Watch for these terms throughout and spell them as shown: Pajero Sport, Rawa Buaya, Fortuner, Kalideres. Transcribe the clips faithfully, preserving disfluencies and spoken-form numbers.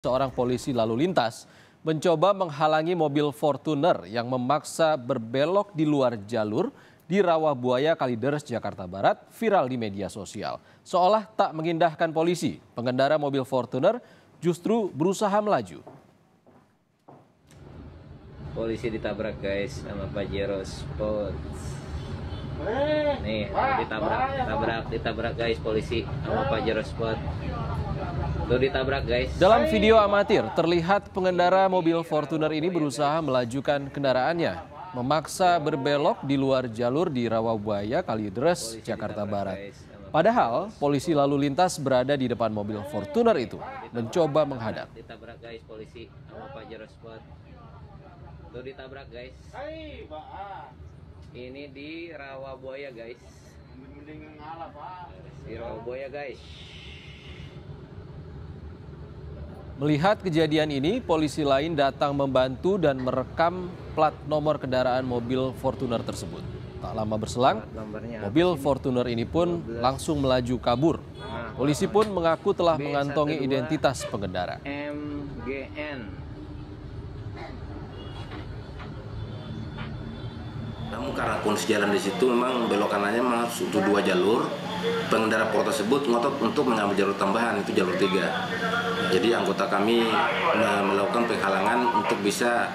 Seorang polisi lalu lintas mencoba menghalangi mobil Fortuner yang memaksa berbelok di luar jalur di Rawa Buaya, Kalideres, Jakarta Barat, viral di media sosial. Seolah tak mengindahkan polisi, pengendara mobil Fortuner justru berusaha melaju. Polisi ditabrak guys sama Pajero Sport. Nih, ditabrak, ditabrak, ditabrak guys polisi sama Pajero Sport. Ditabrak guys. Dalam video amatir terlihat pengendara mobil Fortuner ini berusaha melajukan kendaraannya, memaksa berbelok di luar jalur di Rawa Buaya, Kalideres, Jakarta Barat. Padahal polisi lalu lintas berada di depan mobil Fortuner itu mencoba menghadang. Ditabrak guys polisi sama Pajero Sport. Tuh ditabrak guys. Ini di Rawa Buaya guys. Di Rawa Buaya guys. Melihat kejadian ini, polisi lain datang membantu dan merekam plat nomor kendaraan mobil Fortuner tersebut. Tak lama berselang, mobil Fortuner ini pun langsung melaju kabur. Polisi pun mengaku telah mengantongi identitas pengendara. M G N. Namun karena kondisi jalan di situ memang belok kanannya masuk untuk dua jalur. Pengendara Fortuner tersebut ngotot untuk mengambil jalur tambahan, itu jalur tiga. Jadi anggota kami melakukan penghalangan untuk bisa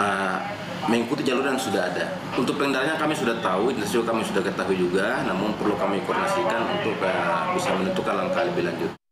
uh, mengikuti jalur yang sudah ada. Untuk pengendaranya kami sudah tahu, kami sudah ketahui juga, namun perlu kami koordinasikan untuk uh, bisa menentukan langkah lebih lanjut.